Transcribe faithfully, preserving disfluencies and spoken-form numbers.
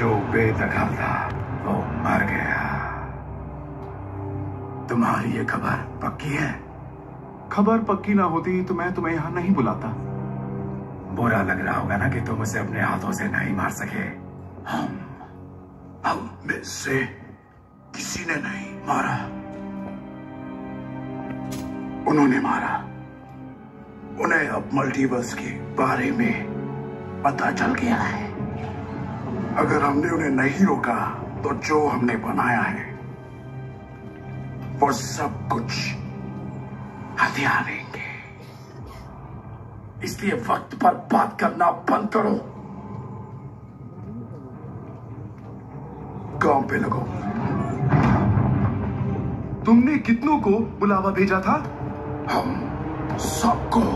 जो बेदखल था वो मर गया। तुम्हारी ये खबर पक्की है? खबर पक्की ना होती तो मैं तुम्हें यहाँ नहीं बुलाता। बुरा लग रहा होगा ना कि तुम उसे अपने हाथों से नहीं मार सके। हम हम में से किसी ने नहीं मारा, उन्होंने मारा। उन्हें अब मल्टीवर्स के बारे में पता चल गया है। अगर हमने उन्हें नहीं रोका तो जो हमने बनाया है वो सब कुछ हथियारेंगे। इसलिए वक्त पर बात करना बंद करो। काम पे लगो। तुमने कितनों को बुलावा भेजा था? हम सबको।